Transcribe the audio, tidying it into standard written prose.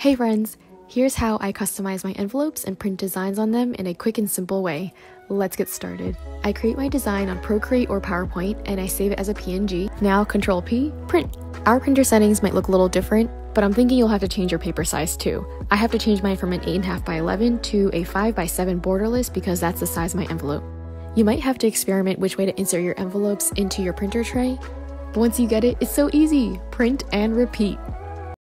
Hey friends, here's how I customize my envelopes and print designs on them in a quick and simple way. Let's get started. I create my design on Procreate or PowerPoint and I save it as a PNG. Now Control P, print. Our printer settings might look a little different, but I'm thinking you'll have to change your paper size too. I have to change mine from an 8.5 by 11 to a 5 by 7 borderless because that's the size of my envelope. You might have to experiment which way to insert your envelopes into your printer tray, but once you get it, it's so easy. Print and repeat.